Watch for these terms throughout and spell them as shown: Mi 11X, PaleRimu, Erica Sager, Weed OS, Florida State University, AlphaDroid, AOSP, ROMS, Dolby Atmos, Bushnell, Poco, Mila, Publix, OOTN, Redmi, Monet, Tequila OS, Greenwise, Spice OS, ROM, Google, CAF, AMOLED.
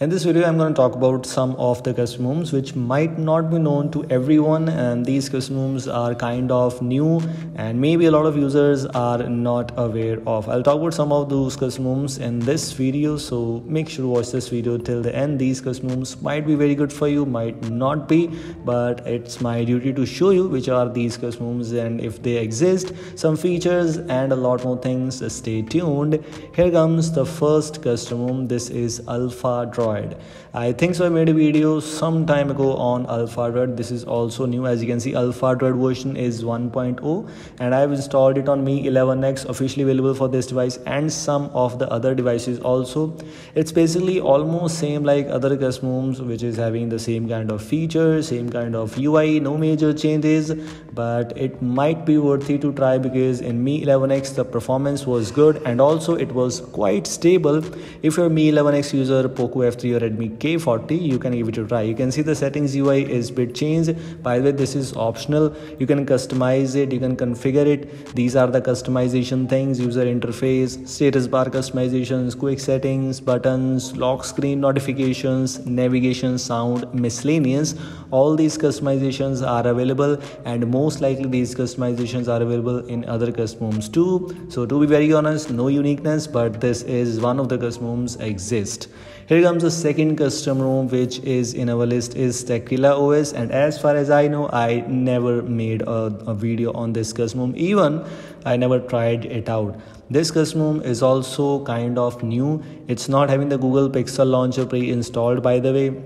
In this video, I'm going to talk about some of the customs which might not be known to everyone, and these customs are kind of new and maybe a lot of users are not aware of. I'll talk about some of those customs in this video, so make sure to watch this video till the end. These customs might be very good for you, might not be, but it's my duty to show you which are these customs and if they exist, some features and a lot more things. Stay tuned. Here comes the first custom. This is AlphaDroid. I think so I made a video some time ago on AlphaDroid. This is also new. As you can see, AlphaDroid version is 1.0 and I've installed it on Mi 11X, officially available for this device and some of the other devices also. It's basically almost same like other customs, which is having the same kind of features, same kind of UI, no major changes, but it might be worthy to try because in Mi 11X the performance was good and also it was quite stable. If you're a Mi 11X user, Poco F3 or Redmi K40, you can give it a try. You can see the settings UI is bit changed. By the way, this is optional. You can customize it, you can configure it. These are the customization things: user interface, status bar customizations, quick settings, buttons, lock screen, notifications, navigation, sound, miscellaneous. All these customizations are available and most likely these customizations are available in other customs too. So to be very honest, no uniqueness, but this is one of the customs exist. Here comes the second custom ROM which is in our list is Tequila OS, and as far as I know, I never made a video on this custom, even I never tried it out. This custom is also kind of new. It's not having the Google Pixel launcher pre-installed, by the way.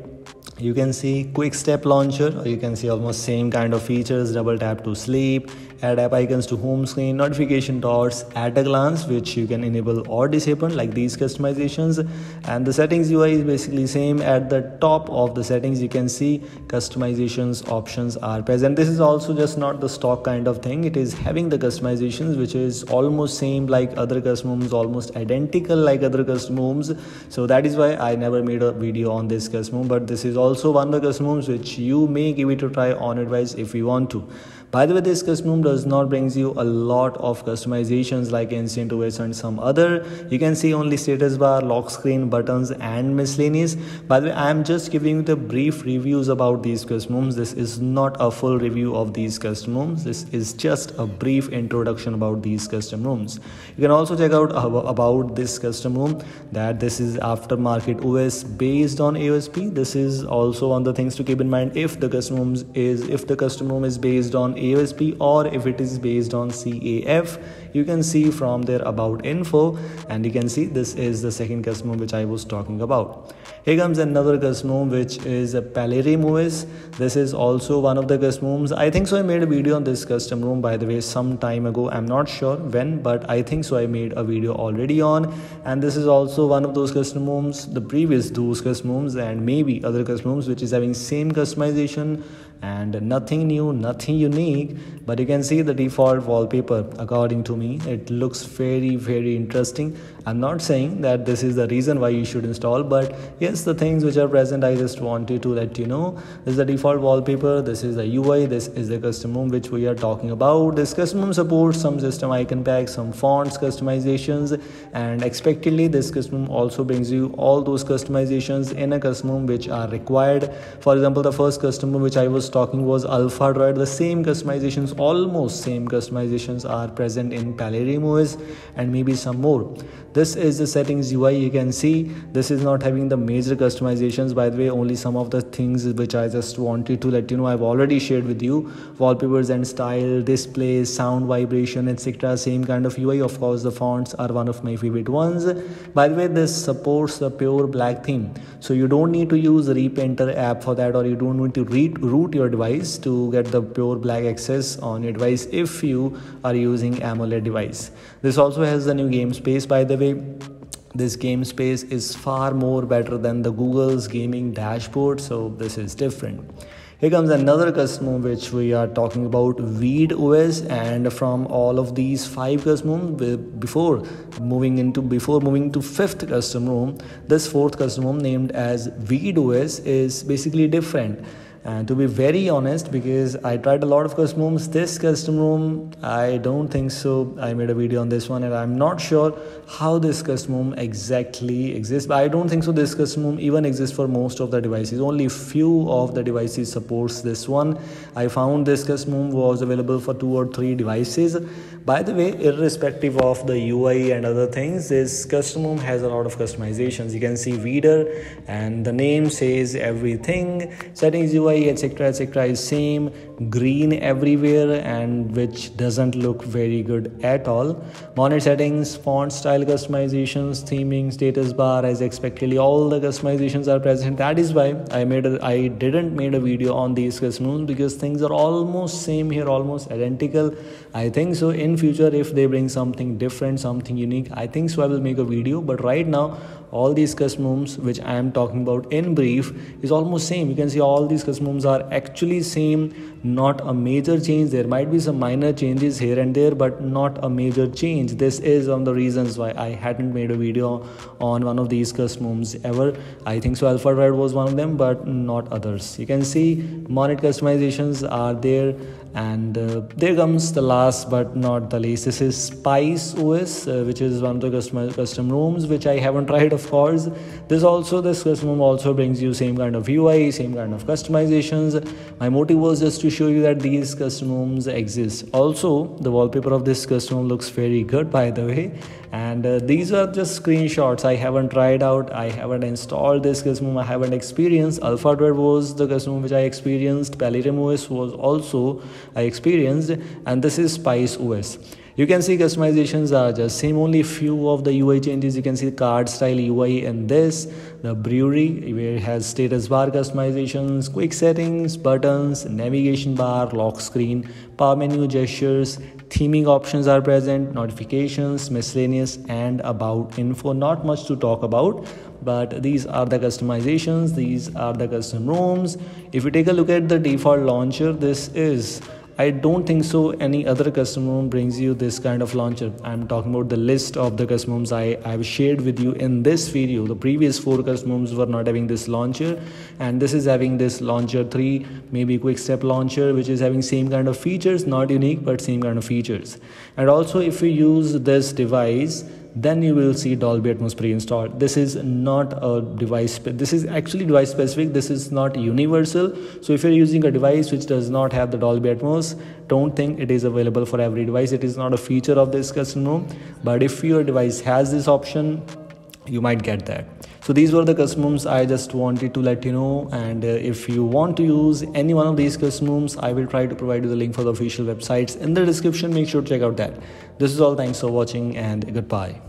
You can see quick step launcher, or you can see almost same kind of features: double tap to sleep, add app icons to home screen, notification dots at a glance, which you can enable or disable, like these customizations. And the settings UI is basically same. At the top of the settings you can see customizations options are present. This is also just not the stock kind of thing. It is having the customizations which is almost same like other customs, almost identical like other customs. So that is why I never made a video on this custom, but this is also one of the customs which you may give it a try on advice if you want to. By the way, this custom does not brings you a lot of customizations like instant OS and some other. You can see only status bar, lock screen, buttons and miscellaneous. By the way, I am just giving you the brief reviews about these customs. This is not a full review of these customs. This is just a brief introduction about these customs. You can also check out about this custom that this is aftermarket OS based on AOSP. This is also one of the things to keep in mind if the custom is based on AOSP or if it is based on CAF. You can see from their about info and you can see this is the second custom which I was talking about. Here comes another custom which is a PaleRimu OS. This is also one of the customs. I think so I made a video on this custom room, by the way, some time ago. I'm not sure when, but I think so I made a video already on, and this is also one of those custom rooms, the previous those customs and maybe other customs which is having same customization and nothing new, nothing unique, but you can see the default wallpaper. According to me, it looks very, very interesting. I'm not saying that this is the reason why you should install, but yes, the things which are present, I just wanted to let you know. This is the default wallpaper, this is the UI, this is the custom room which we are talking about. This custom supports some system icon packs, some fonts customizations, and expectedly this custom also brings you all those customizations in a custom which are required. For example, the first custom which I was talking was AlphaDroid. The same customizations, almost same customizations are present in PaleRimu OS and maybe some more. This is the settings UI. You can see this is not having the major customizations, by the way, only some of the things which I just wanted to let you know. I've already shared with you wallpapers and style, display, sound, vibration, etc. Same kind of UI. Of course, the fonts are one of my favorite ones. By the way, this supports the pure black theme, so you don't need to use Repainter app for that, or you don't need to root your device to get the pure black access on your device if you are using AMOLED device. This also has the new game space, by the way. This game space is far more better than the Google's gaming dashboard, so this is different. Here comes another custom which we are talking about, Weed OS, and from all of these five customs, before moving to fifth custom, this fourth custom named as Weed OS is basically different. And to be very honest, because I tried a lot of custom ROMs, this custom ROM, I don't think so. I made a video on this one and I'm not sure how this custom ROM exactly exists. But I don't think so this custom ROM even exists for most of the devices. Only few of the devices supports this one. I found this custom ROM was available for 2 or 3 devices. By the way, irrespective of the UI and other things, this custom ROM has a lot of customizations. You can see Reader and the name says everything. Settings, UI, etc., etc., is same, green everywhere, and which doesn't look very good at all. Monet settings, font style customizations, theming, status bar, as expectedly, all the customizations are present. That is why I didn't make a video on these customizations, because things are almost same here, almost identical. I think so in future if they bring something different, something unique, I think so I will make a video. But right now all these customizations which I am talking about in brief is almost same. You can see all these customizations are actually same, not a major change. There might be some minor changes here and there, but not a major change. This is one of the reasons why I hadn't made a video on one of these customizations ever. I think so AlphaDroid was one of them, but not others. You can see Monet customizations are there. And there comes the last but not the least. This is Spice OS, which is one of the custom ROMs which I haven't tried, of course. This custom ROM also brings you same kind of UI, same kind of customizations. My motive was just to show you that these custom ROMs exist. Also, the wallpaper of this custom ROM looks very good, by the way. And these are just screenshots. I haven't tried out, I haven't installed this custom ROM, I haven't experienced. AlphaDroid was the custom ROM which I experienced. PaleRimu OS was also I experienced, and this is Spice OS. You can see customizations are just same, only few of the UI changes. You can see card style UI in this, the brewery where it has status bar customizations, quick settings, buttons, navigation bar, lock screen, power menu, gestures, theming options are present, notifications, miscellaneous, and about info. Not much to talk about, but these are the customizations, these are the custom ROMs. If you take a look at the default launcher, this is, I don't think so any other custom ROM brings you this kind of launcher. I'm talking about the list of the custom ROMs I've shared with you in this video. The previous 4 custom ROMs were not having this launcher, and this is having this launcher 3, maybe quick step launcher, which is having same kind of features, not unique, but same kind of features. And also if you use this device, then you will see Dolby Atmos pre-installed. This is not a device, this is actually device specific, this is not universal. So if you're using a device which does not have the Dolby Atmos, don't think it is available for every device. It is not a feature of this custom ROM, but if your device has this option, you might get that. So these were the custom ROMs I just wanted to let you know, and if you want to use any one of these custom ROMs, I will try to provide you the link for the official websites in the description. Make sure to check out that. This is all. Thanks for watching and goodbye.